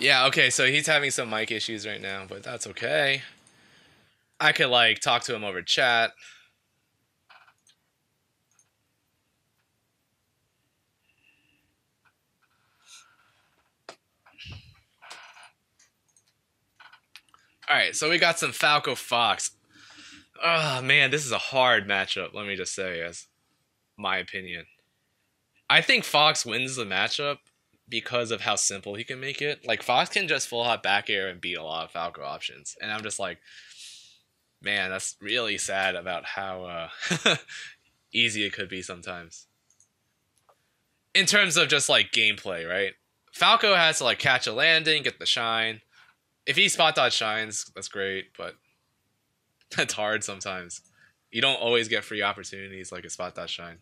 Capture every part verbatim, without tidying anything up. Yeah, okay, so he's having some mic issues right now, but that's okay. I could, like, talk to him over chat. All right, so we got some Falco Fox. Oh, man, this is a hard matchup, let me just say, as my opinion. I think Fox wins the matchup because of how simple he can make it. Like, Fox can just full hop back air and beat a lot of Falco options. And I'm just like, man, that's really sad about how uh, easy it could be sometimes. In terms of just, like, gameplay, right? Falco has to, like, catch a landing, get the shine. If he spot dodge shines, that's great, but that's hard sometimes. You don't always get free opportunities like a spot dodge shine.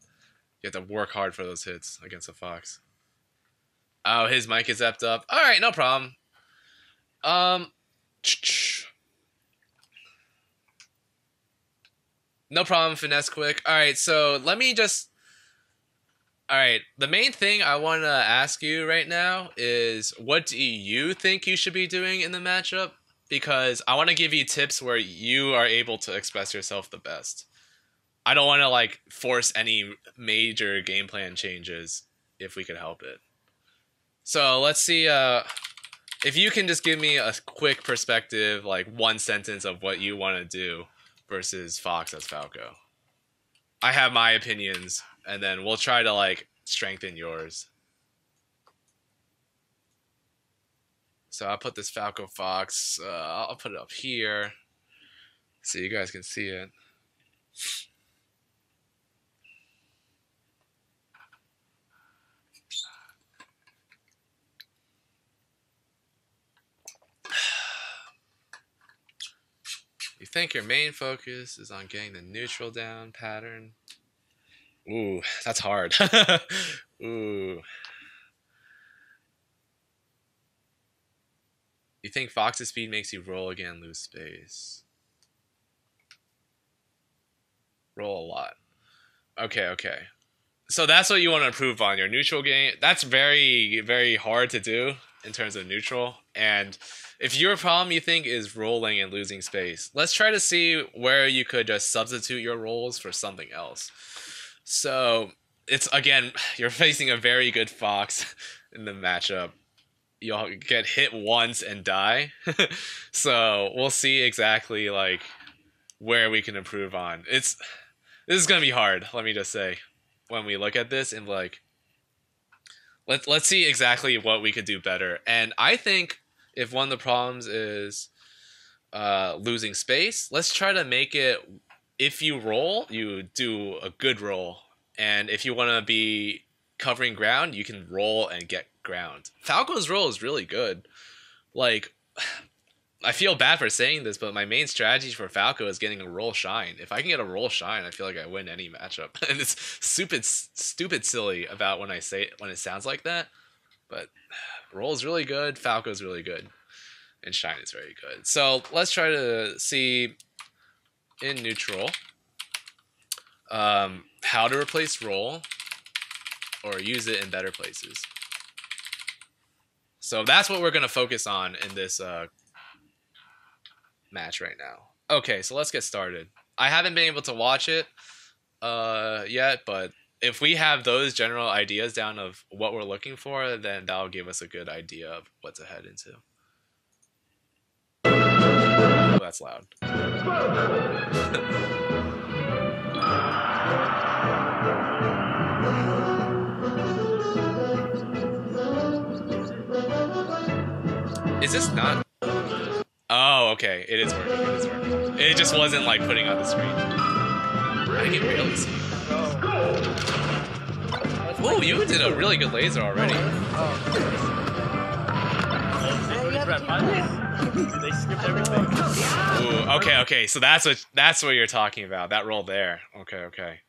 You have to work hard for those hits against a Fox. Oh, his mic is zapped up. All right, no problem. Um, no problem, Finessequick. All right, so let me just... All right, the main thing I want to ask you right now is what do you think you should be doing in the matchup? Because I want to give you tips where you are able to express yourself the best. I don't want to, like, force any major game plan changes if we could help it. So let's see uh, if you can just give me a quick perspective, like one sentence of what you want to do versus Fox as Falco. I have my opinions. And then we'll try to, like, strengthen yours. So I'll put this Falco Fox. Uh, I'll put it up here so you guys can see it. You think your main focus is on getting the neutral down pattern? Ooh, that's hard. Ooh. You think Fox's speed makes you roll again, lose space. Roll a lot. Okay, okay. So that's what you want to improve on, your neutral game. That's very, very hard to do in terms of neutral. And if your problem you think is rolling and losing space, let's try to see where you could just substitute your rolls for something else. So, it's, again, you're facing a very good Fox in the matchup. You'll get hit once and die. So, we'll see exactly, like, where we can improve on. It's, this is going to be hard, let me just say, when we look at this and, like, let, let's see exactly what we could do better. And I think if one of the problems is uh, losing space, let's try to make it... If you roll, you do a good roll. And if you want to be covering ground, you can roll and get ground. Falco's roll is really good. Like, I feel bad for saying this, but my main strategy for Falco is getting a roll shine. If I can get a roll shine, I feel like I win any matchup. And it's stupid, stupid silly about when I say it, when it sounds like that. But roll's really good, Falco's really good, and shine is very good. So let's try to see... in neutral, um, how to replace roll or use it in better places. So that's what we're going to focus on in this uh, match right now. Okay, so let's get started. I haven't been able to watch it uh, yet, but if we have those general ideas down of what we're looking for, then that'll give us a good idea of what to head into. Oh, that's loud. Is this not? Oh, okay. It is working. It is working. It just wasn't like putting on the screen. I can really see. Oh, you did a really good laser already. They skipped everything. Ooh, okay, okay. So that's what that's what you're talking about. That roll there. Okay, okay.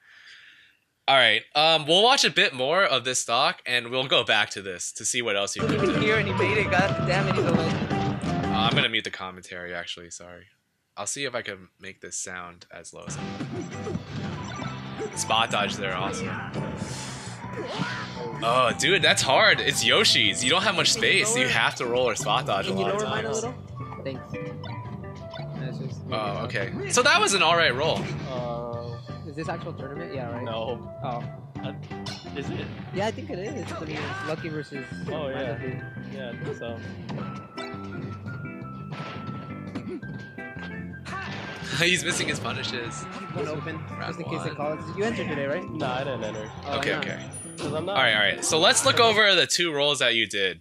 All right. Um, we'll watch a bit more of this stock, and we'll go back to this to see what else you can do. Here and he made it. God damn it! Uh, I'm gonna mute the commentary. Actually, sorry. I'll see if I can make this sound as low as I can. Spot dodge there, awesome. Oh, dude, that's hard. It's Yoshi's. You don't have much space. You have to roll or spot dodge a lot of times. Thanks. Oh, okay. So that was an alright roll. Uh, is this actual tournament? Yeah, right? No. Oh. Uh, is it? Yeah, I think it is. I mean, it's Lucky versus... Oh, yeah. Lucky. Yeah, I think so. He's missing his punishes. One open, just in case they call it. You entered today, right? No, I didn't enter. Oh, okay, okay. All right, all right. So let's look over the two rolls that you did.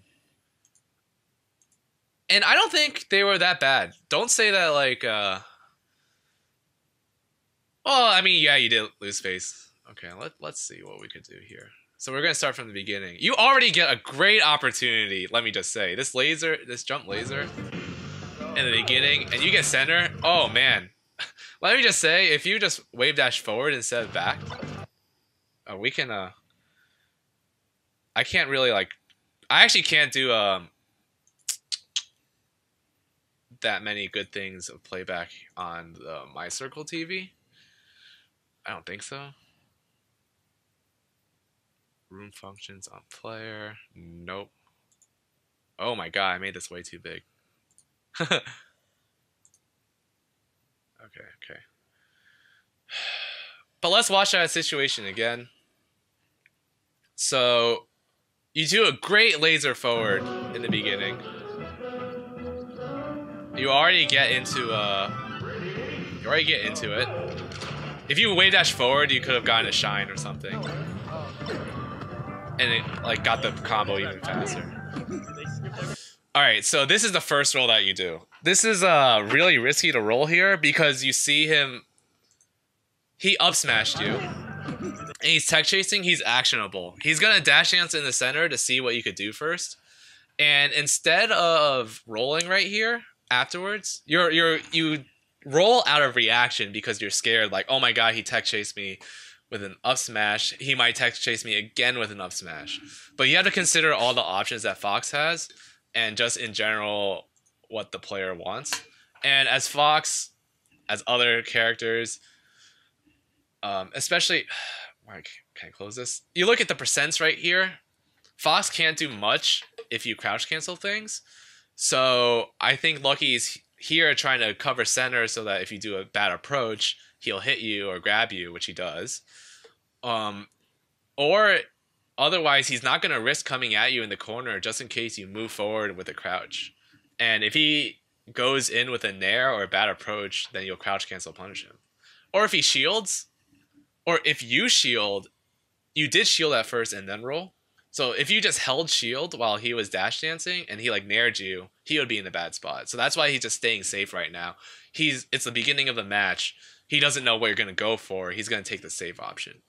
And I don't think they were that bad. Don't say that like, uh... well, I mean, yeah, you did lose face. Okay, let, let's see what we could do here. So we're going to start from the beginning. You already get a great opportunity, let me just say. This laser, this jump laser in the beginning, and you get center. Oh, man. Let me just say, if you just wave dash forward instead of back, uh, we can, uh... I can't really, like... I actually can't do, um... that many good things of playback on the My Circle T V. I don't think so. Room functions on player. Nope. Oh my god, I made this way too big. Okay, okay. But let's watch that situation again. So, you do a great laser forward in the beginning. You already get into uh, you already get into it. If you wave dash forward, you could have gotten a shine or something, and it like got the combo even faster. All right, so this is the first roll that you do. This is uh really risky to roll here because you see him. He up smashed you, and he's tech chasing. He's actionable. He's gonna dash dance in the center to see what you could do first, and instead of rolling right here. Afterwards, you're you're you roll out of reaction because you're scared. Like, oh my god, he tech chased me with an up smash. He might tech chase me again with an up smash. But you have to consider all the options that Fox has, and just in general what the player wants. And as Fox, as other characters, um, especially, like, can I close this? You look at the percents right here. Fox can't do much if you crouch cancel things. So I think Lucky's here trying to cover center so that if you do a bad approach, he'll hit you or grab you, which he does. Um, or otherwise, he's not going to risk coming at you in the corner just in case you move forward with a crouch. And if he goes in with a nair or a bad approach, then you'll crouch cancel punish him. Or if he shields, or if you shield, you did shield at first and then roll. So if you just held shield while he was dash dancing and he like naired you, he would be in a bad spot. So that's why he's just staying safe right now. He's it's the beginning of the match. He doesn't know what you're gonna go for. He's gonna take the safe option.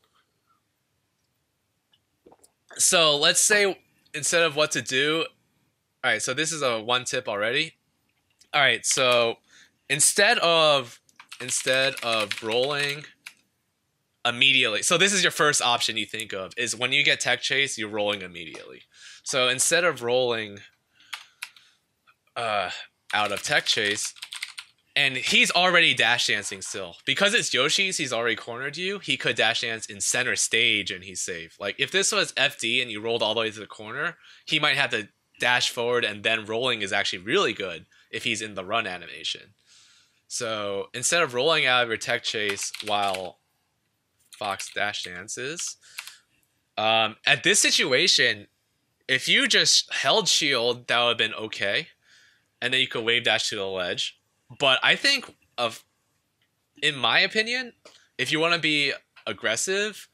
So let's say instead of what to do, all right. So this is a one tip already. All right. So instead of instead of rolling. Immediately. So this is your first option you think of is when you get tech chase, you're rolling immediately. So instead of rolling uh, out of tech chase, and he's already dash dancing still. Because it's Yoshi's, he's already cornered you. He could dash dance in center stage and he's safe. Like if this was F D and you rolled all the way to the corner, he might have to dash forward and then rolling is actually really good if he's in the run animation. So instead of rolling out of your tech chase while Fox dash dances. Um, at this situation, if you just held shield, that would have been okay. And then you could wave dash to the ledge. But I think, of, in my opinion, if you want to be aggressive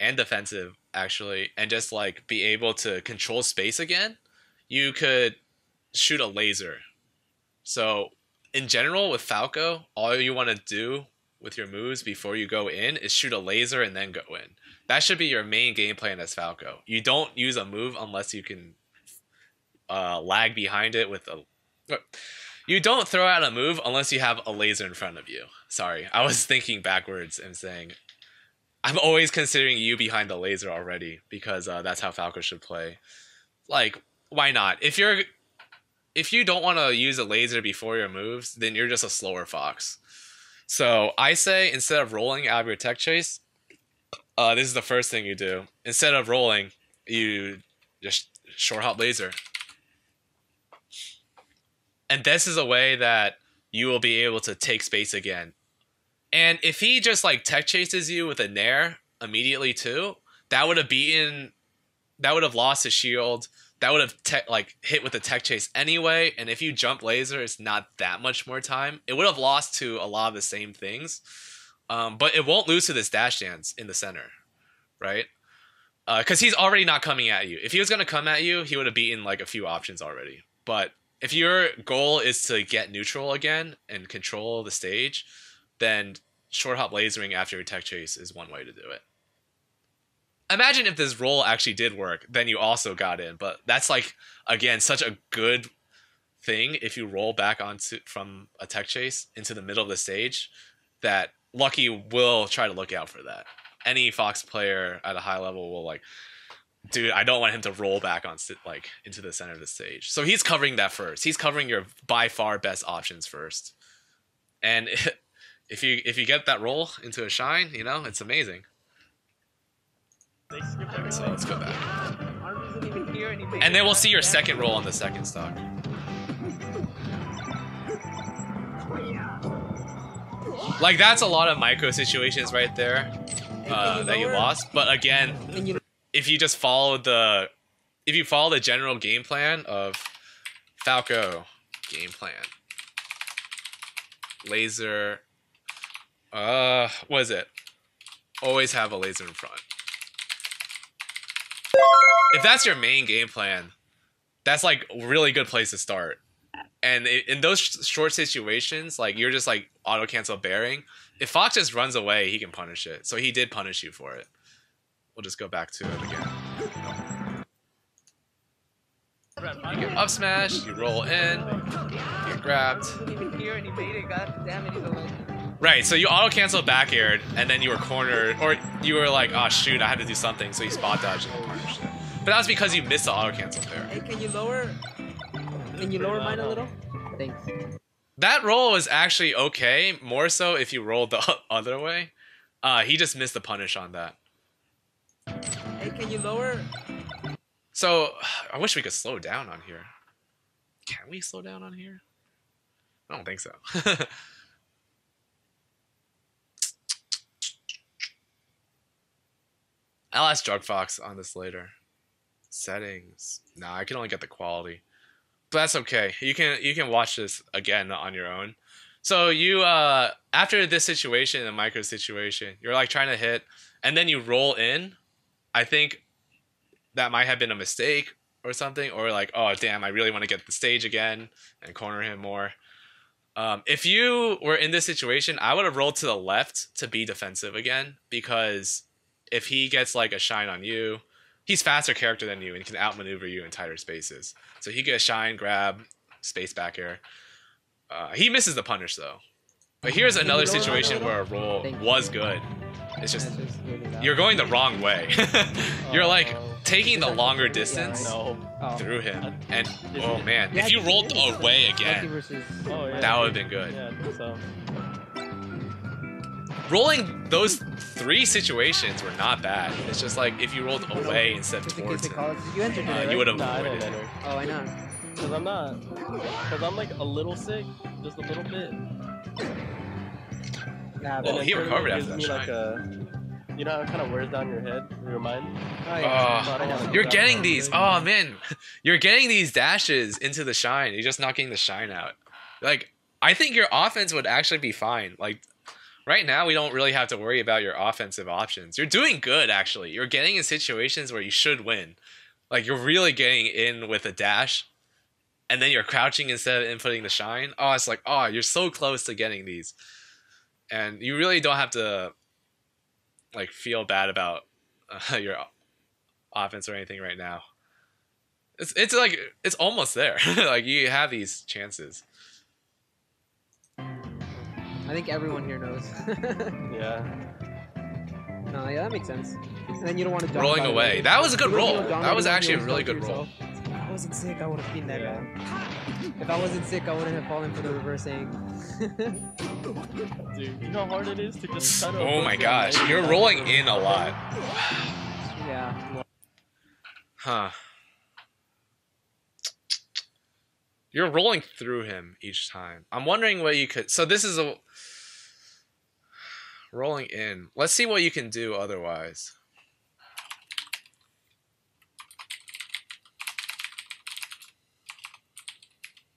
and defensive, actually, and just like be able to control space again, you could shoot a laser. So in general, with Falco, all you want to do with your moves before you go in is shoot a laser and then go in. That should be your main game plan as Falco. You don't use a move unless you can uh, lag behind it with a... You don't throw out a move unless you have a laser in front of you. Sorry, I was thinking backwards and saying... I'm always considering you behind the laser already because uh, that's how Falco should play. Like, why not? If you're... If you don't want to use a laser before your moves, then you're just a slower Fox. So I say instead of rolling out of your tech chase, Uh, this is the first thing you do. Instead of rolling, you just short hop laser. And this is a way that you will be able to take space again. And if he just like tech chases you with a nair immediately too, that would have beaten, that would have lost his shield. That would have tech, like hit with a tech chase anyway. And if you jump laser, it's not that much more time. It would have lost to a lot of the same things. Um, but it won't lose to this dash dance in the center, right? Because uh, he's already not coming at you. If he was going to come at you, he would have beaten like a few options already. But if your goal is to get neutral again and control the stage, then short hop lasering after your tech chase is one way to do it. Imagine if this roll actually did work, then you also got in. But that's like, again, such a good thing if you roll back onto from a tech chase into the middle of the stage that Lucky will try to look out for that. Any Fox player at a high level will like, dude, I don't want him to roll back on like into the center of the stage. So he's covering that first. He's covering your by far best options first. And if you if you get that roll into a shine, you know, it's amazing. So let's go back. And then we'll see your second roll on the second stock. Like, that's a lot of micro situations right there uh, that you lost. But again, if you just follow the... If you follow the general game plan of Falco game plan. Laser... Uh, what is it? Always have a laser in front. If that's your main game plan, that's like a really good place to start. And it, in those sh short situations, like you're just like auto cancel bearing. If Fox just runs away, he can punish it. So he did punish you for it. We'll just go back to it again. You get up smash, you roll in, you get grabbed. Right, so you auto cancel back aired, and then you were cornered, or you were like, oh shoot, I had to do something, so you spot dodged and punished it. But that was because you missed the auto cancel there. Hey, can you lower? Can you lower mine a little? Thanks. That roll is actually okay, more so if you rolled the other way. Uh, he just missed the punish on that. Hey, can you lower? So I wish we could slow down on here. Can we slow down on here? I don't think so. I'll ask Drug Fox on this later. Settings. Nah, I can only get the quality. But that's okay. You can you can watch this again on your own. So you uh after this situation, the micro situation, you're like trying to hit and then you roll in. I think that might have been a mistake or something, or like, oh damn, I really want to get the stage again and corner him more. Um, if you were in this situation, I would have rolled to the left to be defensive again, because if he gets like a shine on you, he's faster character than you and can outmaneuver you in tighter spaces. So he gets shine, grab, space back air. Uh, he misses the punish though. But here's another situation where a roll was good. It's just you're going the wrong way. You're like taking the longer distance through him. And oh man, if you rolled away again, that would have been good. Rolling those three situations were not bad. It's just like if you rolled away instead of towards him, uh, you would have avoided it. Oh, I know. Because I'm not. Because I'm like a little sick, just a little bit. Nah, well, he recovered after that shine. Like a, you know how it kind of wears down your head, your mind? Oh, yeah. uh, you're getting these. Oh, man. You're getting these dashes into the shine. You're just not getting the shine out. Like, I think your offense would actually be fine. Like, right now, we don't really have to worry about your offensive options. You're doing good, actually. You're getting in situations where you should win. Like, you're really getting in with a dash, and then you're crouching instead of inputting the shine. Oh, it's like, oh, you're so close to getting these. And you really don't have to, like, feel bad about uh, your offense or anything right now. It's, it's like, it's almost there. Like, you have these chances. I think everyone here knows. Yeah. No, yeah, that makes sense. And then you don't want to. Rolling away. That was a good roll. That was actually a really good roll. wasn't sick, I would have beaten that yeah. guy. If I wasn't sick, I wouldn't have fallen for the reversing. Dude, you know how hard it is to just shut up. Oh my gosh, life. You're rolling in a lot. Yeah. Huh. You're rolling through him each time. I'm wondering what you could... So this is a... Rolling in. Let's see what you can do otherwise.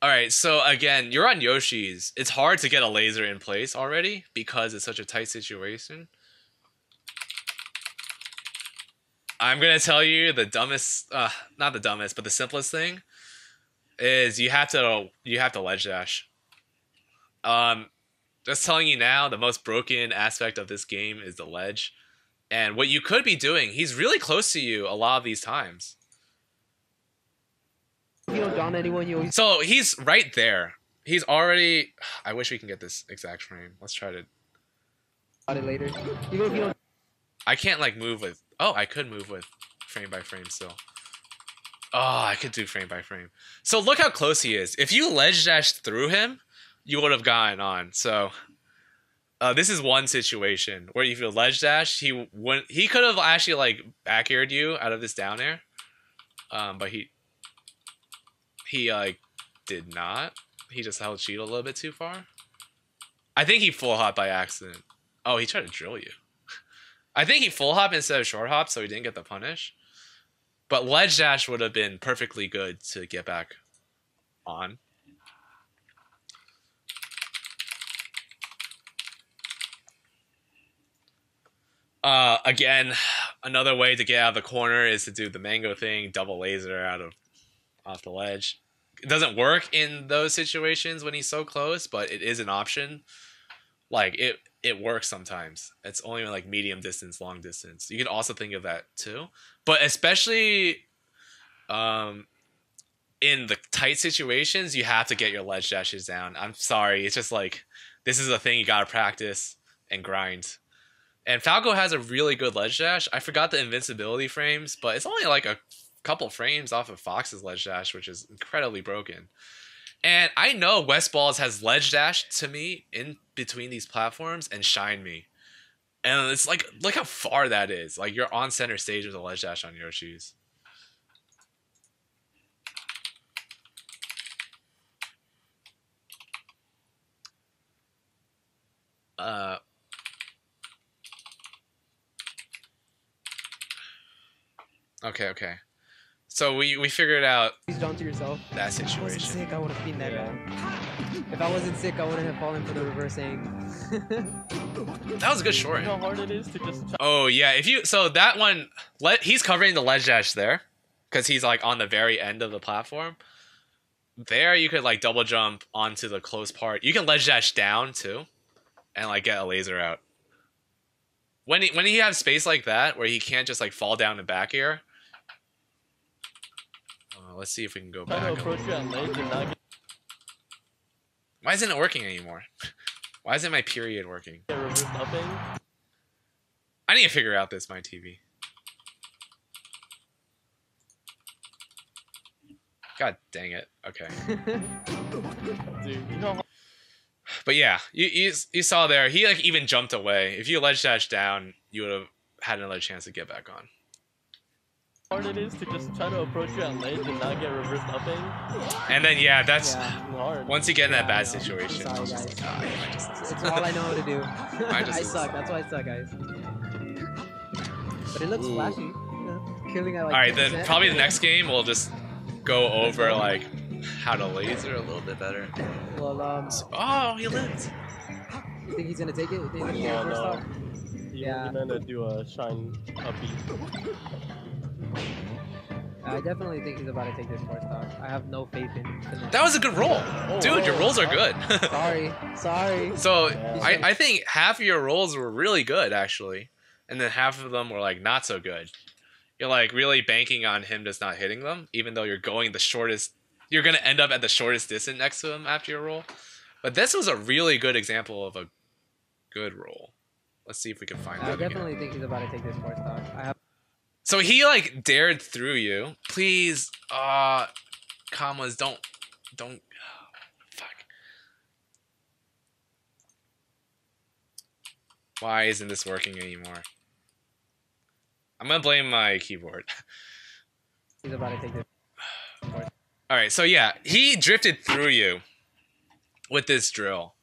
Alright, so again, you're on Yoshi's. It's hard to get a laser in place already because it's such a tight situation. I'm going to tell you the dumbest... Uh, not the dumbest, but the simplest thing is you have to you have to ledge dash. Um, just telling you now, the most broken aspect of this game is the ledge. And what you could be doing, he's really close to you a lot of these times. You don't down anyone, you always... So he's right there. He's already... I wish we can get this exact frame. Let's try to... Got it later. Even if you don't... I can't like move with... Oh, I could move with frame by frame still. Oh, I could do frame by frame. So look how close he is. If you ledge dashed through him, you would have gotten on. So uh, this is one situation where if you ledge dash, he wouldn't, he could have actually like back aired you out of this down air, um, but he he uh, did not. He just held cheat a little bit too far. I think he full hop by accident. Oh, he tried to drill you. I think he full hop instead of short hop, so he didn't get the punish. But ledge dash would have been perfectly good to get back on. Uh, again, another way to get out of the corner is to do the mango thing, double laser out of off the ledge. It doesn't work in those situations when he's so close, but it is an option. Like it, it works sometimes. It's only like medium distance, long distance. You can also think of that too. But especially um, in the tight situations, you have to get your ledge dashes down. I'm sorry. It's just like, this is a thing you got to practice and grind. And Falco has a really good ledge dash. I forgot the invincibility frames, but it's only like a couple frames off of Fox's ledge dash, which is incredibly broken. And I know Westballs has ledge dash to me in between these platforms and shine me. And it's like, look how far that is. Like, you're on center stage with a ledge dash on Yoshi's. Uh. Okay, okay. So we, we figured out down to yourself. That situation. If I wasn't sick, I would have beaten that guy. If I wasn't sick, I wouldn't have fallen for the reversing. That was a good short. You know how hard it is to just... Oh, yeah. If you So that one, let he's covering the ledge dash there because he's like on the very end of the platform. There you could like double jump onto the close part. You can ledge dash down too and like get a laser out. When he, when he has space like that where he can't just like fall down and back air. Let's see if we can go back. Why isn't it working anymore? Why isn't my period working? I need to figure out this, my T V. God dang it. Okay. But yeah, you, you you saw there, he like even jumped away. If you ledge dash down, you would have had another chance to get back on. Hard it is to just try to approach you at ledge and not get reversed upping. And then yeah, that's yeah, once you get in yeah, that bad situation. Sorry, guys. Like, oh, yeah, just, it's all I know how to do. I, just, I suck. That's why I suck, guys. But it looks Ooh. flashy. Yeah. Killing at like. All right, ten percent. Then probably the next game we'll just go over like how to laser a little bit better. Well, um. Oh, he lived. You think he's gonna take it? You think he's gonna first off? Yeah. You're gonna do a shine upbeat. I definitely think he's about to take this four stock. I have no faith in him. That was a good roll. Oh, dude, oh, your rolls are good. sorry. Sorry. So yeah. I, I think half of your rolls were really good, actually. And then half of them were, like, not so good. You're, like, really banking on him just not hitting them, even though you're going the shortest. You're going to end up at the shortest distance next to him after your roll. But this was a really good example of a good roll. Let's see if we can find I that I definitely again. think he's about to take this four stock. I have... So he like dared through you. Please, uh, commas don't don't oh, fuck. Why isn't this working anymore? I'm gonna blame my keyboard. He's about to take this. All right, so yeah, he drifted through you with this drill,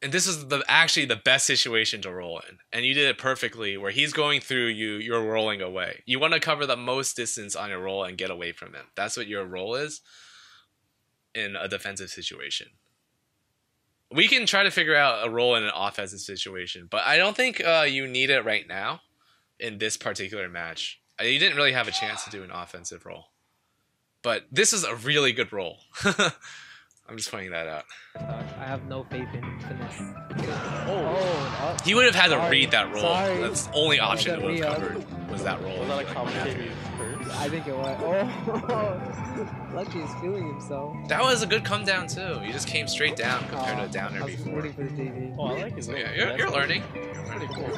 and this is the actually the best situation to roll in, and you did it perfectly. Where he's going through you, you're rolling away. You want to cover the most distance on your roll and get away from him. That's what your roll is in a defensive situation. We can try to figure out a roll in an offensive situation, but I don't think uh, you need it right now in this particular match. You didn't really have a chance to do an offensive roll. But this is a really good roll. I'm just pointing that out. I have no faith in finesse. Oh, he would have had sorry. to read that roll. Sorry. That's the only option it would have covered was that roll. Was that a commentary first? I think it was. Oh, Lucky is feeling himself. That was a good come down too. You just came straight down compared uh, to a downer I was before. Rooting for the T V. Oh, I like his. So yeah, you're, you're learning. You're learning. Cool.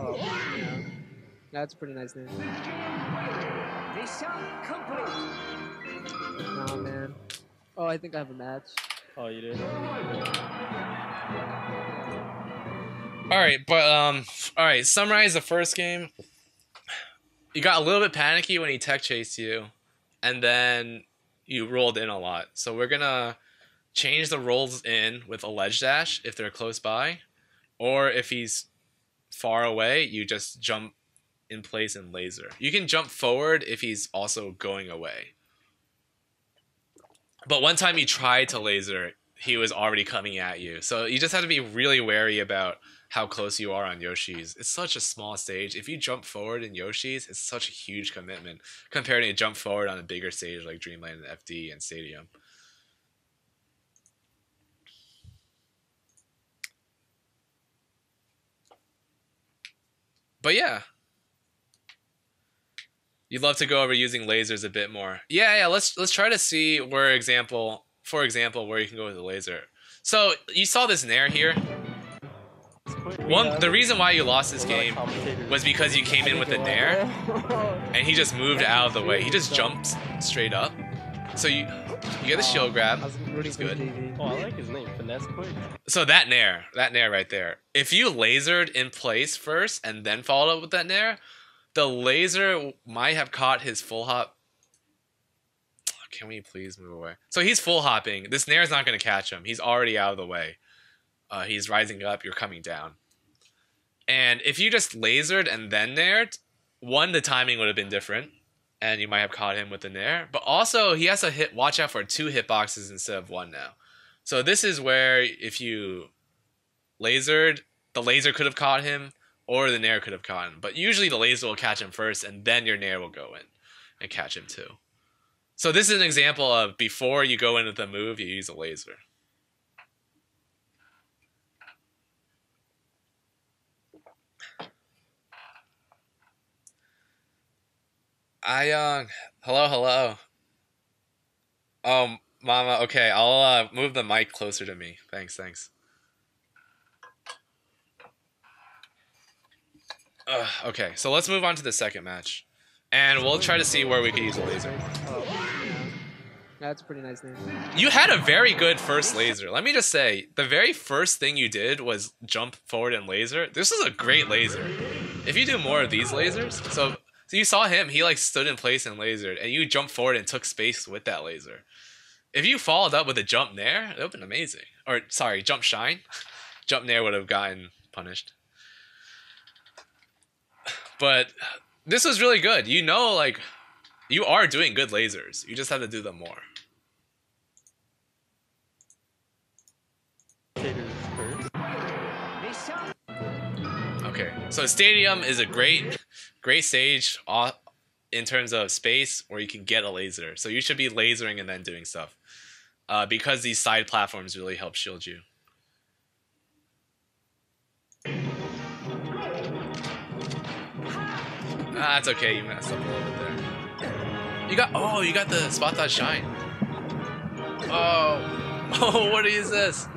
Oh, yeah. That's pretty nice name. Mission complete. Nah, man. Oh, I think I have a match. Oh, you did? Alright, but, um, alright, summarize the first game. You got a little bit panicky when he tech chased you, and then you rolled in a lot. So we're gonna change the rolls in with a ledge dash if they're close by, or if he's far away, you just jump in place and laser. You can jump forward if he's also going away. But one time you tried to laser, he was already coming at you. So you just have to be really wary about how close you are on Yoshi's. It's such a small stage. If you jump forward in Yoshi's, it's such a huge commitment compared to a jump forward on a bigger stage like Dreamland and F D and Stadium. But yeah. You'd love to go over using lasers a bit more. Yeah, yeah. Let's let's try to see where example, for example, where you can go with the laser. So you saw this nair here. One, the reason why you lost this game was because you came in with a nair, and he just moved out of the way. He just jumped straight up. So you you get the shield grab, which is good. Oh, I like his name, Finessequick. So that nair, that nair right there. If you lasered in place first and then followed up with that nair. The laser might have caught his full hop. Can we please move away? So he's full hopping. This nair is not going to catch him. He's already out of the way. Uh, he's rising up. You're coming down. And if you just lasered and then naired, one, the timing would have been different, and you might have caught him with the nair. But also, he has to hit. Watch out for two hitboxes instead of one now. So this is where if you lasered, the laser could have caught him. Or the nair could have caught him. But usually the laser will catch him first, and then your nair will go in and catch him too. So this is an example of before you go in with a move, you use a laser. Ayong, hello, hello. Oh, mama, okay, I'll uh, move the mic closer to me. Thanks, thanks. Uh, okay, so let's move on to the second match, and we'll try to see where we could use a laser. Oh, yeah. That's a pretty nice name. You had a very good first laser. Let me just say, the very first thing you did was jump forward and laser. This is a great laser. If you do more of these lasers, so, so you saw him, he like stood in place and lasered, and you jumped forward and took space with that laser. If you followed up with a jump nair, it would have been amazing. Or sorry, jump shine. Jump nair would have gotten punished. But this was really good. You know, like, you are doing good lasers. You just have to do them more. Okay, so Stadium is a great, great stage in terms of space where you can get a laser. So you should be lasering and then doing stuff. Uh, because these side platforms really help shield you. Ah, it's okay, you messed up a little bit there. You got, oh, you got the spot dodge shine. Oh, oh, what is this?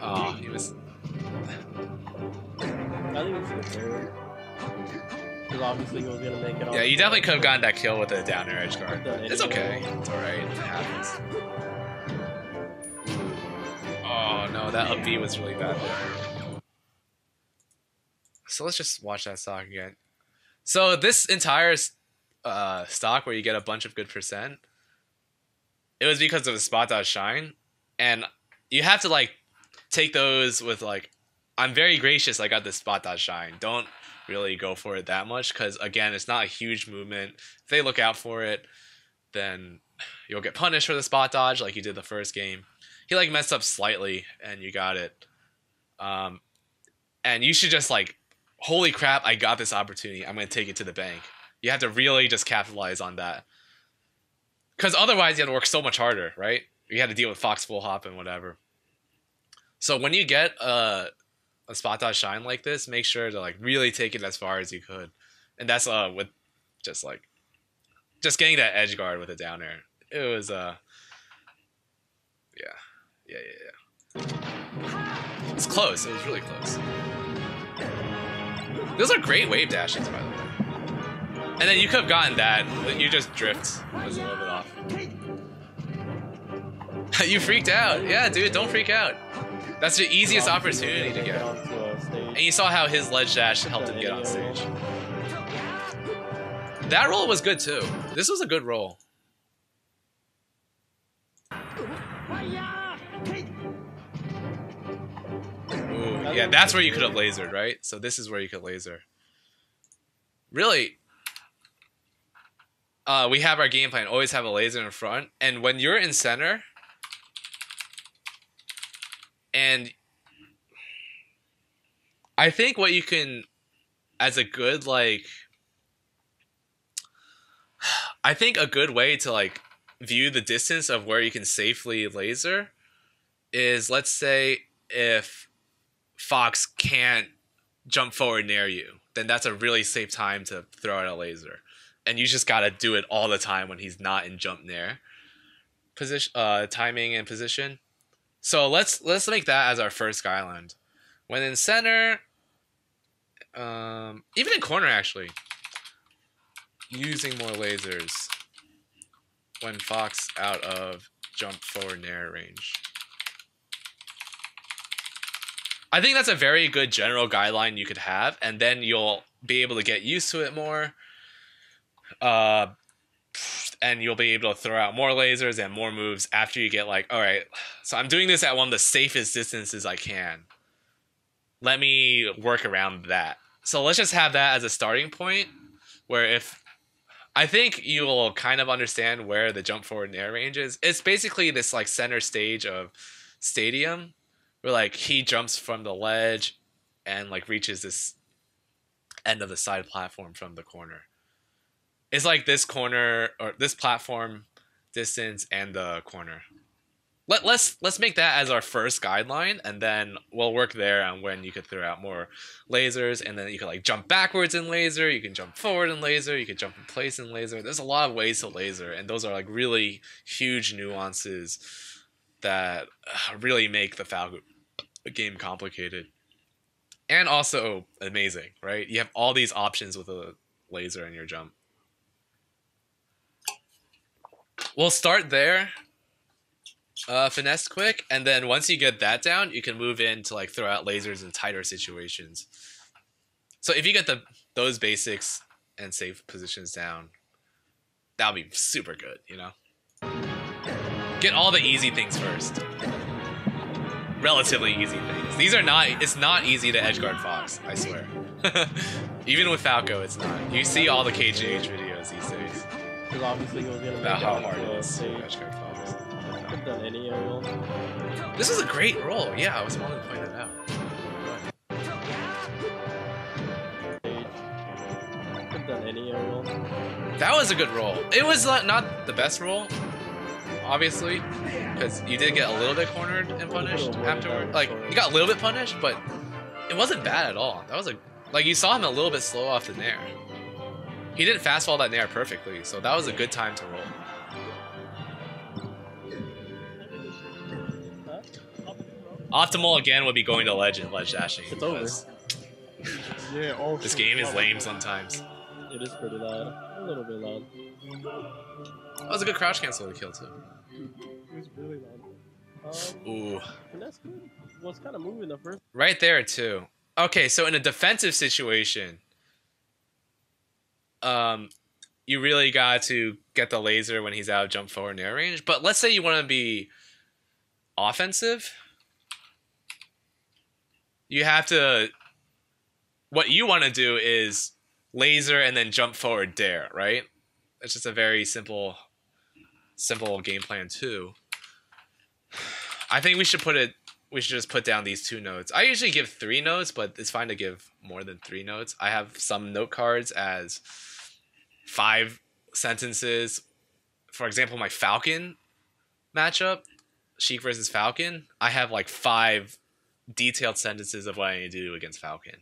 Oh, he was. because obviously he was gonna make it. Yeah, you definitely could have gotten that kill with a down air edge guard. It's okay. It's all right. It happens. Oh no, that up B was really bad there. So let's just watch that stock again. So this entire uh, stock where you get a bunch of good percent, it was because of a spot dodge shine, and you have to like take those with like, I'm very gracious. I got this spot dodge shine. Don't really go for it that much because again, it's not a huge movement. If they look out for it, then you'll get punished for the spot dodge like you did the first game. He like messed up slightly and you got it. Um, and you should just like, holy crap, I got this opportunity. I'm going to take it to the bank. You have to really just capitalize on that. Because otherwise you have to work so much harder, right? You had to deal with Fox full hop and whatever. So when you get a, a spot dodge shine like this, make sure to like really take it as far as you could. And that's uh with just like, just getting that edge guard with a down air. It was, uh, yeah. Yeah, yeah, yeah. It's close. It was really close. Those are great wave dashes, by the way. And then you could have gotten that, but you just drift. It was a little bit off. You freaked out. Yeah, dude, don't freak out. That's the easiest opportunity to get. And you saw how his ledge dash helped him get on stage. That roll was good, too. This was a good roll. Yeah, that's where you could have lasered, right? So this is where you could laser. Really, uh, we have our game plan. Always have a laser in front. And when you're in center, and I think what you can, as a good, like, I think a good way to, like, view the distance of where you can safely laser is, let's say, if Fox can't jump forward near you, then that's a really safe time to throw out a laser. And you just got to do it all the time when he's not in jump near position, uh, timing and position. So let's let's make that as our first guideline. When in center, um, even in corner actually, using more lasers when Fox out of jump forward near range. I think that's a very good general guideline you could have, and then you'll be able to get used to it more. Uh, and you'll be able to throw out more lasers and more moves after you get like, all right, so I'm doing this at one of the safest distances I can. Let me work around that. So let's just have that as a starting point where if I think you'll kind of understand where the jump forward and air range is. It's basically this like center stage of Stadium. Where, like, he jumps from the ledge and, like, reaches this end of the side platform from the corner. It's, like, this corner, or this platform distance and the corner. Let, let's, let's make that as our first guideline, and then we'll work there on when you could throw out more lasers, and then you can, like, jump backwards in laser, you can jump forward in laser, you can jump in place in laser. There's a lot of ways to laser, and those are, like, really huge nuances that really make the Falco a game complicated and also amazing, right? You have all these options with a laser and your jump. We'll start there, uh, Finessequick, and then once you get that down, you can move in to like throw out lasers in tighter situations. So if you get the those basics and safe positions down, that'll be super good, you know. Get all the easy things first. Relatively easy things. These are not, it's not easy to edgeguard Fox, I swear. Even with Falco, it's not. You see all the K J H videos these days. About how hard it is to edgeguard Fox. This is a great roll. Yeah, I was wanting to point it out. That was a good roll. It was not the best roll, obviously, because you did get a little bit cornered and punished afterward. Like, you got a little bit punished, but it wasn't bad at all. That was a, like, you saw him a little bit slow off the nair. He didn't fastball that nair perfectly, so that was a good time to roll. Optimal, again, would be going to ledge and ledge dashing. It's over. This game is lame sometimes. It is pretty loud. A little bit loud. That was a good crouch cancel to kill, too. It was really loud. Um, Ooh. Finessequick was kind of moving the first. Right there, too. Okay, so in a defensive situation, um, you really got to get the laser when he's out of jump forward near range. But let's say you want to be offensive. You have to... What you want to do is laser and then jump forward dare, right? That's just a very simple, simple game plan too. I think we should put it... We should just put down these two notes. I usually give three notes, but it's fine to give more than three notes. I have some note cards as five sentences. For example, my Falcon matchup, Sheik versus Falcon. I have like five detailed sentences of what I need to do against Falcon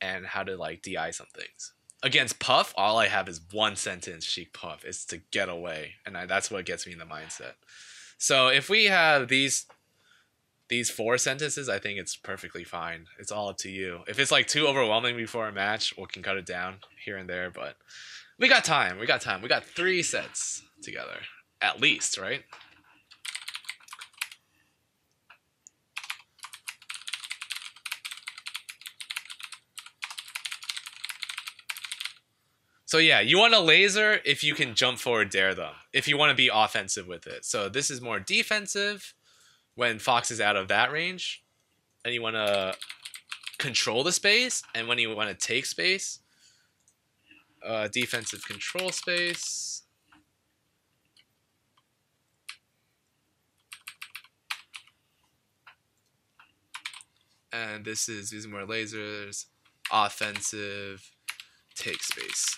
and how to like D I some things. Against Puff, all I have is one sentence, Sheik Puff. It's to get away, and I, that's what gets me in the mindset. So if we have these... These four sentences, I think it's perfectly fine. It's all up to you. If it's like too overwhelming before a match, we can cut it down here and there, but we got time. We got time. We got three sets together, at least, right? So yeah, you want to laser if you can jump forward dare them, if you want to be offensive with it. So this is more defensive. When Fox is out of that range, and you want to control the space, and when you want to take space, uh, defensive control space. And this is using more lasers, offensive, take space.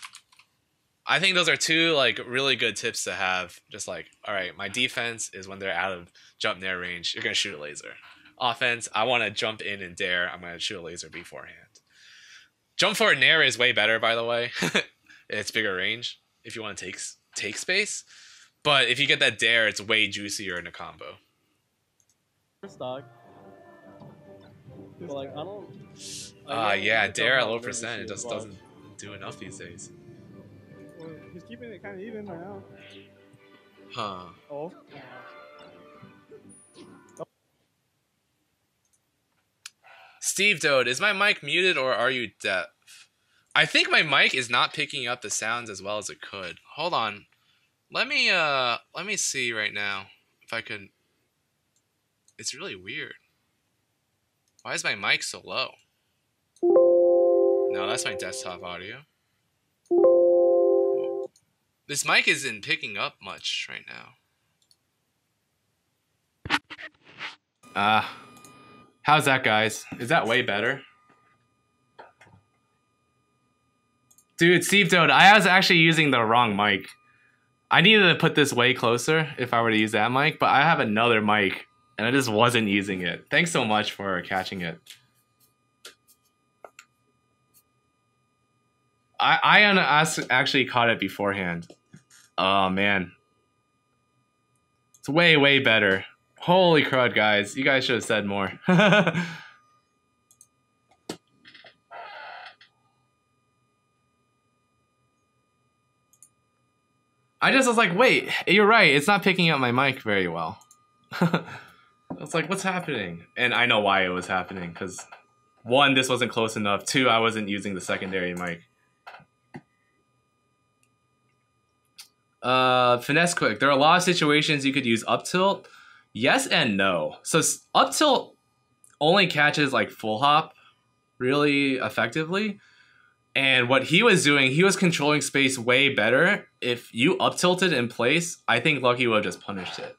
I think those are two like really good tips to have. Just like, all right, my defense is when they're out of jump near range, you're gonna shoot a laser. Offense, I want to jump in and dare. I'm gonna shoot a laser beforehand. Jump forward nair is way better, by the way. It's bigger range if you want to take take space, but if you get that dare, it's way juicier in a combo. Stock. But like I don't. Ah uh, yeah, dare at low percent. It just doesn't do enough these days. He's keeping it kind of even right now. Huh. Oh. oh. Steve Dode, is my mic muted or are you deaf? I think my mic is not picking up the sounds as well as it could. Hold on. Let me uh let me see right now if I can. It's really weird. Why is my mic so low? No, that's my desktop audio. This mic isn't picking up much right now. Ah. Uh, how's that, guys? Is that way better? Dude, Steve Dode, I was actually using the wrong mic. I needed to put this way closer if I were to use that mic, but I have another mic, and I just wasn't using it. Thanks so much for catching it. I, I actually caught it beforehand. Oh, man. It's way, way better. Holy crud, guys. You guys should have said more. I just was like, wait, you're right. It's not picking up my mic very well. I was like, what's happening? And I know why it was happening. Because one, this wasn't close enough. Two, I wasn't using the secondary mic. Uh, Finessequick. There are a lot of situations you could use up tilt. Yes and no. So up tilt only catches like full hop really effectively. And what he was doing, he was controlling space way better. If you up tilted in place, I think Lucky would have just punished it.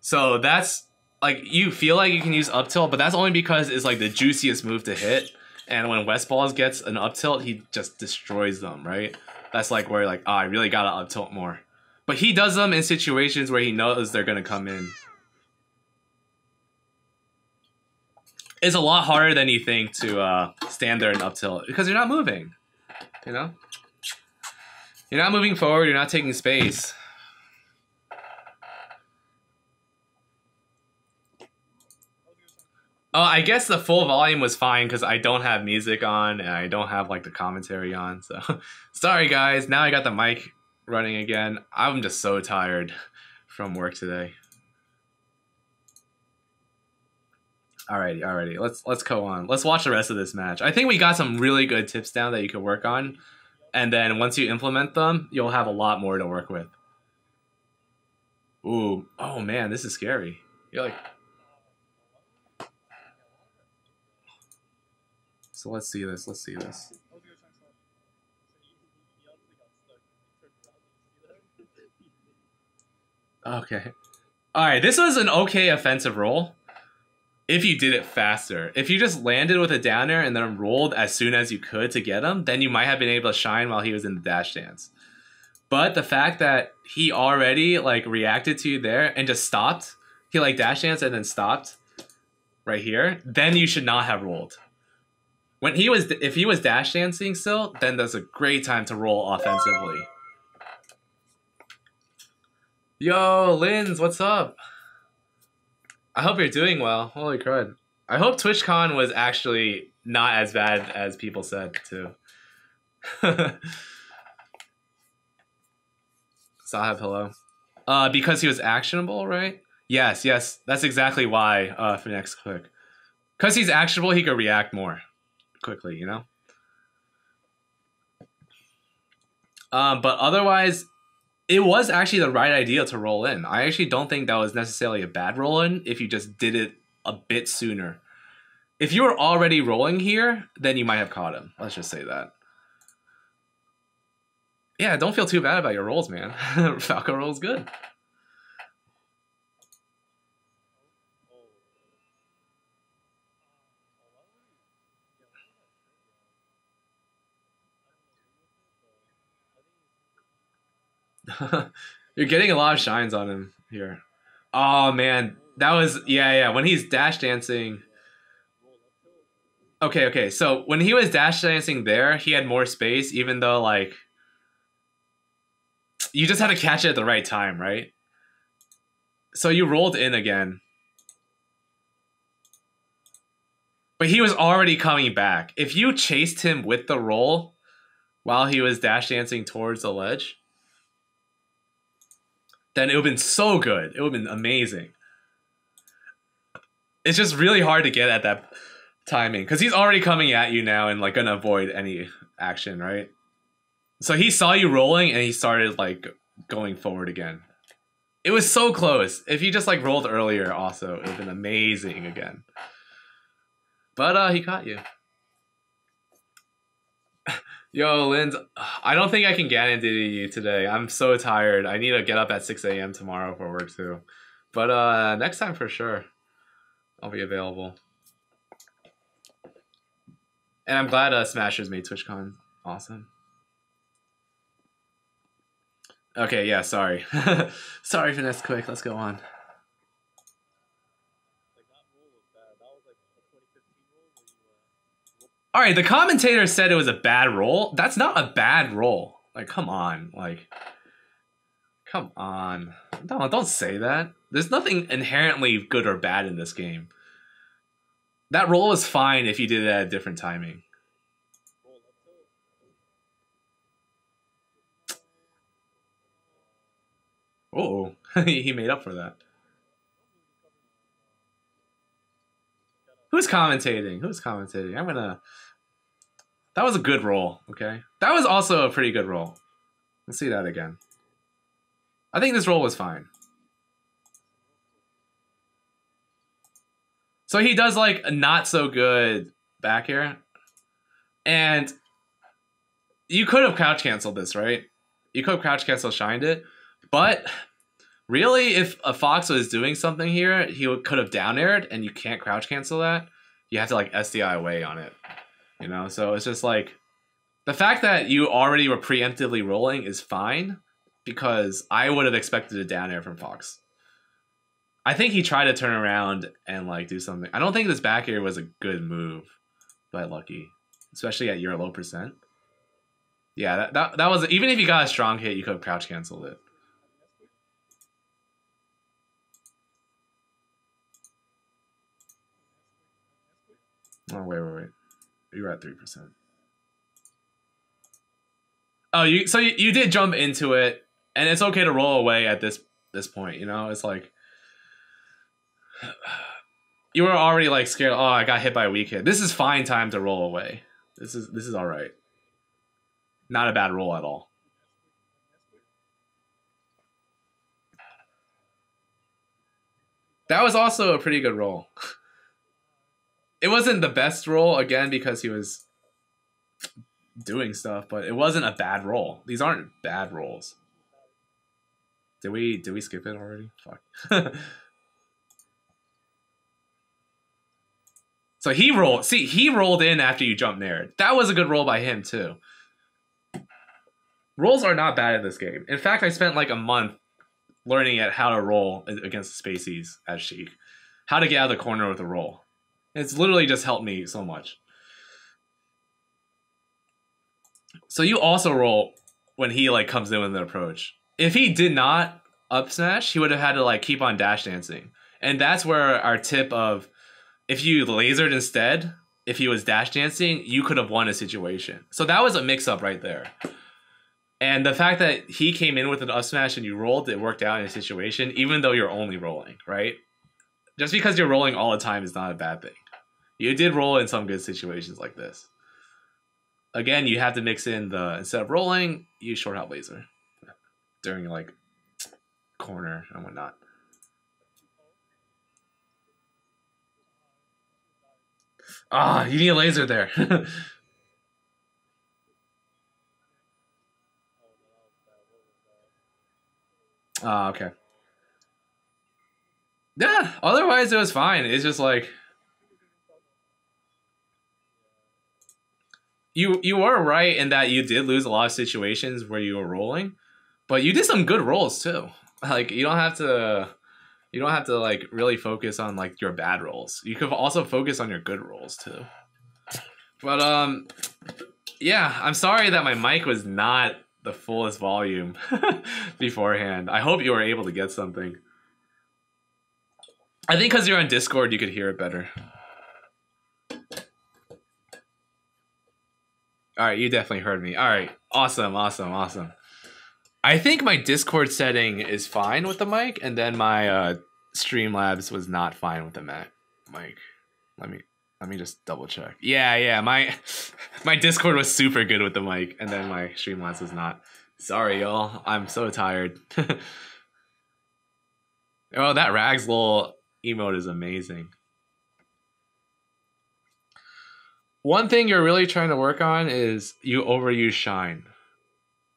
So that's like, you feel like you can use up tilt, but that's only because it's like the juiciest move to hit. And when Westballs gets an up tilt, he just destroys them, right? That's like where you're like, oh, I really gotta up tilt more. But he does them in situations where he knows they're gonna come in. It's a lot harder than you think to uh, stand there and up tilt because you're not moving, you know? You're not moving forward, you're not taking space. Oh, I guess the full volume was fine because I don't have music on and I don't have like the commentary on. So sorry, guys. Now I got the mic running again. I'm just so tired from work today. Alrighty, alrighty. Let's let's go on. Let's watch the rest of this match. I think we got some really good tips down that you can work on, and then once you implement them, you'll have a lot more to work with. Ooh, oh man, this is scary. You're like. So let's see this. Let's see this. Okay. All right. This was an okay offensive roll if you did it faster. If you just landed with a down air and then rolled as soon as you could to get him, then you might have been able to shine while he was in the dash dance. But the fact that he already like reacted to you there and just stopped, he like dash danced and then stopped right here, then you should not have rolled. When he was, if he was dash dancing still, then that's a great time to roll offensively. Yo, Linz, what's up? I hope you're doing well. Holy crud. I hope TwitchCon was actually not as bad as people said, too. Sahab, hello. Uh, because he was actionable, right? Yes, yes. That's exactly why uh, for next click. Because he's actionable, he could react more quickly, you know. Um, but otherwise, it was actually the right idea to roll in. I actually don't think that was necessarily a bad roll in if you just did it a bit sooner. If you were already rolling here, then you might have caught him. Let's just say that. Yeah, don't feel too bad about your rolls, man. Falco rolls good. You're getting a lot of shines on him here. Oh man, that was yeah yeah when he's dash dancing. Okay, okay, so when he was dash dancing there, he had more space, even though like you just had to catch it at the right time, right? So you rolled in again, but he was already coming back. If you chased him with the roll while he was dash dancing towards the ledge, then it would have been so good. It would have been amazing. It's just really hard to get at that timing because he's already coming at you now and like gonna avoid any action, right? So he saw you rolling and he started like going forward again. It was so close. If he just like rolled earlier also, it would have been amazing again. But uh, he caught you. Yo, Linz, I don't think I can get into you today. I'm so tired. I need to get up at six A M tomorrow for work, too. But uh, next time, for sure, I'll be available. And I'm glad uh, Smashers made TwitchCon awesome. Okay, yeah, sorry. Sorry, Finessequick. Let's go on. All right, the commentator said it was a bad roll. That's not a bad roll. Like, come on. Like, come on. No, don't say that. There's nothing inherently good or bad in this game. That roll was fine if you did it at a different timing. Uh-oh. He made up for that. Who's commentating? Who's commentating? I'm gonna... That was a good roll, okay? That was also a pretty good roll. Let's see that again. I think this roll was fine. So he does, like, a not-so-good back here. And you could have crouch-canceled this, right? You could have crouch-canceled shined it. But... really, if a Fox was doing something here, he could have down-aired, and you can't crouch-cancel that. You have to, like, S D I away on it. You know, so it's just, like... the fact that you already were preemptively rolling is fine, because I would have expected a down-air from Fox. I think he tried to turn around and, like, do something. I don't think this back air was a good move by Lucky, especially at your low percent. Yeah, that, that, that was... even if you got a strong hit, you could have crouch-canceled it. Oh, wait, wait, wait. You're at three percent. Oh, you so you, you did jump into it, and it's okay to roll away at this this point, you know? It's like... You were already, like, scared. Oh, I got hit by a weak hit. This is fine time to roll away. This is this is all right. Not a bad roll at all. That was also a pretty good roll. It wasn't the best roll, again, because he was doing stuff, but it wasn't a bad roll. These aren't bad rolls. Did we, did we skip it already? Fuck. So he rolled. See, he rolled in after you jumped there. That was a good roll by him, too. Rolls are not bad in this game. In fact, I spent like a month learning at how to roll against the Spaceys as Sheik. How to get out of the corner with a roll. It's literally just helped me so much. So you also roll when he like comes in with an approach. If he did not up smash, he would have had to like keep on dash dancing. And that's where our tip of if you lasered instead, if he was dash dancing, you could have won a situation. So that was a mix-up right there. And the fact that he came in with an up smash and you rolled, it worked out in a situation, even though you're only rolling, right? Just because you're rolling all the time is not a bad thing. You did roll in some good situations like this. Again, you have to mix in the, instead of rolling, you short out laser during like corner and whatnot. Ah, you need a laser there. Ah, uh, okay. Yeah, otherwise it was fine. It's just like... You you were right in that you did lose a lot of situations where you were rolling, but you did some good rolls too. Like, you don't have to... You don't have to, like, really focus on, like, your bad rolls. You could also focus on your good rolls too. But, um... yeah, I'm sorry that my mic was not... the fullest volume beforehand. I hope you were able to get something. I think because you're on Discord, you could hear it better. All right, you definitely heard me. All right, awesome, awesome, awesome. I think my Discord setting is fine with the mic, and then my uh, Streamlabs was not fine with the mic. Let me let me just double check. Yeah, yeah, my. My Discord was super good with the mic, and then my Streamlabs was not. Sorry, y'all. I'm so tired. Oh, that Rags little emote is amazing. One thing you're really trying to work on is you overuse Shine.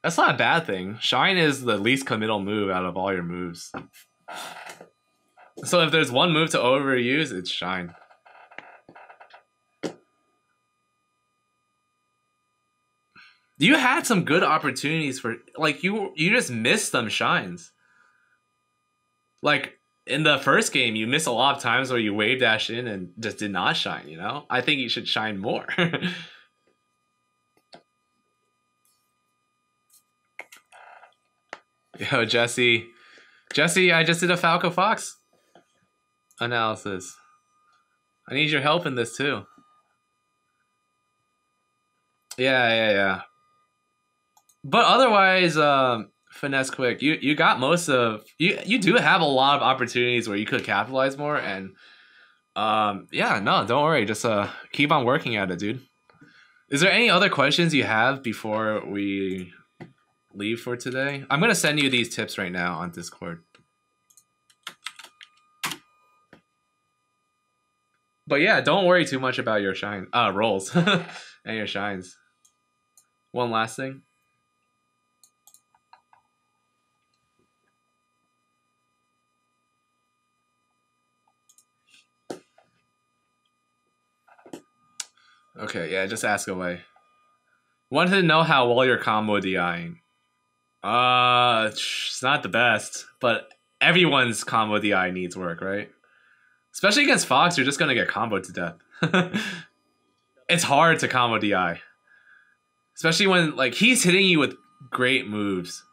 That's not a bad thing. Shine is the least committal move out of all your moves. So if there's one move to overuse, it's Shine. You had some good opportunities for, like, you you just missed some shines. Like, in the first game, you missed a lot of times where you wave dash in and just did not shine, you know? I think you should shine more. Yo, Jesse. Jesse, I just did a Falco Fox analysis. I need your help in this, too. Yeah, yeah, yeah. But otherwise, um, Finessequick, you you got most of you. You do have a lot of opportunities where you could capitalize more, and um, yeah, no, don't worry, just uh, keep on working at it, dude. Is there any other questions you have before we leave for today? I'm gonna send you these tips right now on Discord. But yeah, don't worry too much about your shine uh rolls and your shines. One last thing. Okay, yeah, just ask away. Wanted to know how well you're combo D I-ing. Uh, it's not the best, but everyone's combo D I needs work, right? Especially against Fox, you're just going to get comboed to death. It's hard to combo D I. Especially when, like, he's hitting you with great moves.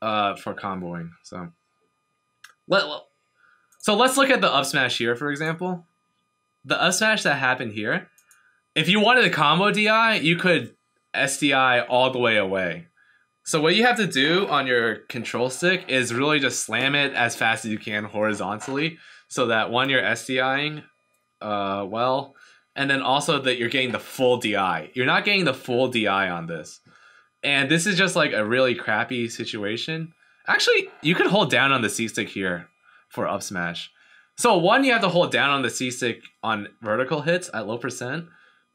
Uh, for comboing, so... Let, let, so let's look at the up smash here, for example. The up smash that happened here. If you wanted a combo D I, you could S D I all the way away. So what you have to do on your control stick is really just slam it as fast as you can horizontally, so that one, you're S D I-ing uh, well, and then also that you're getting the full D I. You're not getting the full D I on this. And this is just like a really crappy situation. Actually, you could hold down on the C-stick here for up smash. So one, you have to hold down on the C-stick on vertical hits at low percent,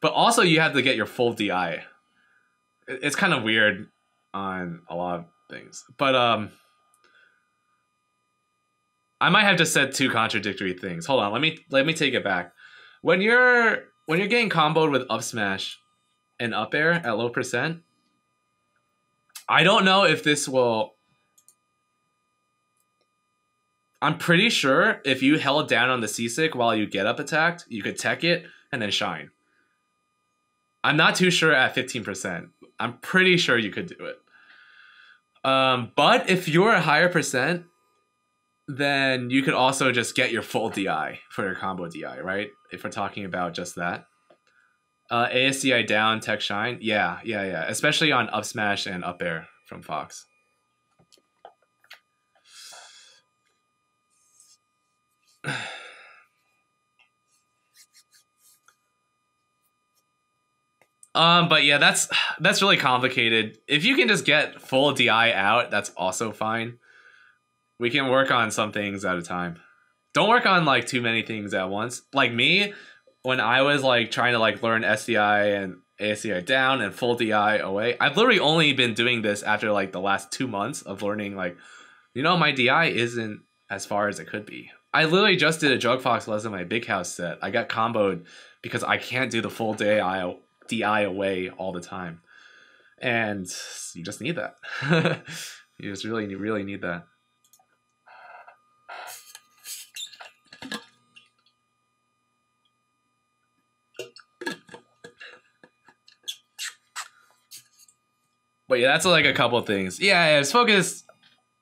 but also you have to get your full D I. It's kind of weird on a lot of things, but um, I might have just said two contradictory things. Hold on, let me let me take it back. When you're when you're getting comboed with up smash and up air at low percent, I don't know if this will. I'm pretty sure if you held down on the C-stick while you get up attacked, you could tech it and then shine. I'm not too sure at fifteen percent. I'm pretty sure you could do it. Um, but if you're a higher percent, then you could also just get your full D I for your combo D I, right? If we're talking about just that. Uh, A S D I down, tech shine. Yeah, yeah, yeah. Especially on up smash and up air from Fox. Um, but yeah, that's that's really complicated. If you can just get full D I out, that's also fine. We can work on some things at a time. Don't work on like too many things at once. Like me, when I was like trying to like learn S D I and A S D I down and full D I away, I've literally only been doing this after like the last two months of learning, like, you know, my D I isn't as far as it could be. I literally just did a Jug Fox lesson in my Big House set. I got comboed because I can't do the full D I away all the time. And you just need that. You just really, really need that. But yeah, that's like a couple of things. Yeah, yeah, just focus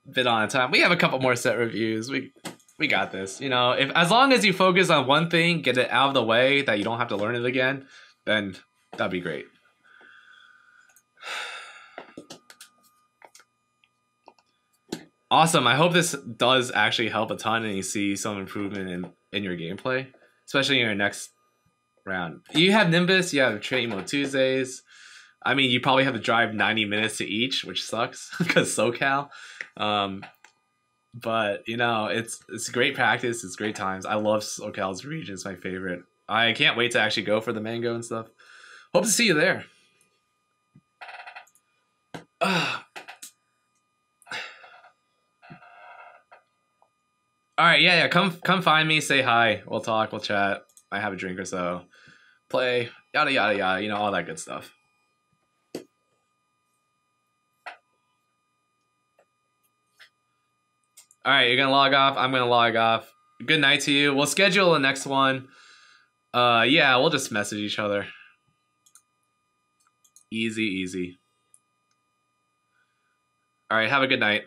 a bit on time. We have a couple more set reviews. We... We got this, you know. If as long as you focus on one thing, get it out of the way that you don't have to learn it again, then that'd be great. Awesome. I hope this does actually help a ton and you see some improvement in, in your gameplay, especially in your next round. You have Nimbus, you have Training Mode Tuesdays. I mean, you probably have to drive ninety minutes to each, which sucks because SoCal. Um, But, you know, it's it's great practice. It's great times. I love SoCal's region. It's my favorite. I can't wait to actually go for the mango and stuff. Hope to see you there. Uh. All right, yeah, yeah. Come, come find me. Say hi. We'll talk. We'll chat. I have a drink or so. Play. Yada, yada, yada. You know, all that good stuff. All right, you're going to log off. I'm going to log off. Good night to you. We'll schedule the next one. Uh, yeah, we'll just message each other. Easy, easy. All right, have a good night.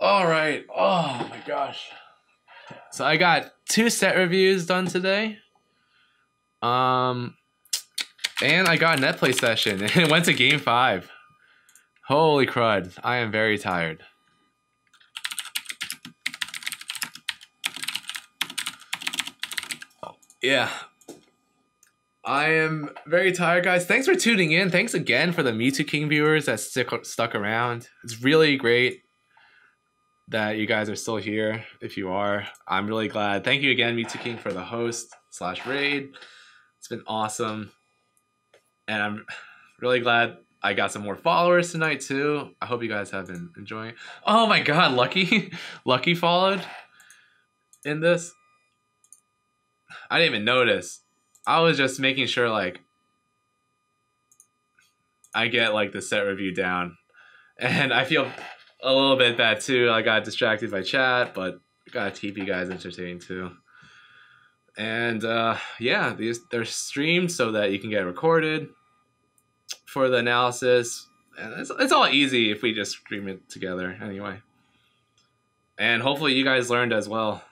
All right. Oh, my gosh. So I got two set reviews done today. Um, and I got a net play session. It went to game five. Holy crud, I am very tired. Yeah. I am very tired, guys. Thanks for tuning in. Thanks again for the Me Too King viewers that stick, stuck around. It's really great that you guys are still here, if you are. I'm really glad. Thank you again, Me Too King, for the host slash raid. It's been awesome. And I'm really glad I got some more followers tonight too. I hope you guys have been enjoying. Oh my god, Lucky. Lucky followed in this. I didn't even notice. I was just making sure like I get like the set review down. And I feel a little bit bad too. I got distracted by chat, but I gotta keep you guys entertained too. And uh, yeah, these they're streamed so that you can get recorded for the analysis. it's, it's all easy if we just stream it together anyway. And hopefully you guys learned as well.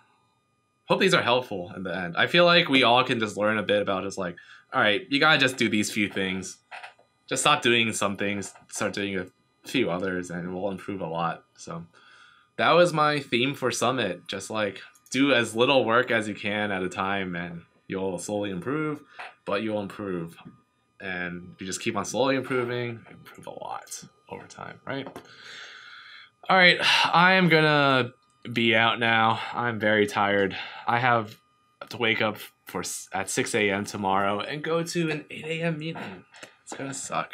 Hope these are helpful in the end. I feel like we all can just learn a bit about just like, all right, you gotta just do these few things. Just stop doing some things, start doing a few others, and we'll improve a lot. So that was my theme for Summit. Just like do as little work as you can at a time and you'll slowly improve, but you'll improve. And you just keep on slowly improving, improve a lot over time, right? All right, I am gonna be out now. I'm very tired. I have to wake up for at six A M tomorrow and go to an eight A M meeting. It's gonna suck.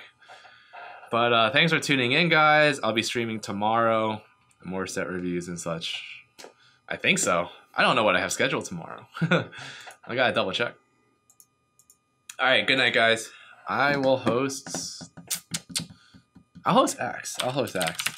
But uh, thanks for tuning in, guys. I'll be streaming tomorrow. More set reviews and such. I think so. I don't know what I have scheduled tomorrow. I gotta double check. All right, good night, guys. I will host... I'll host Axe. I'll host Axe.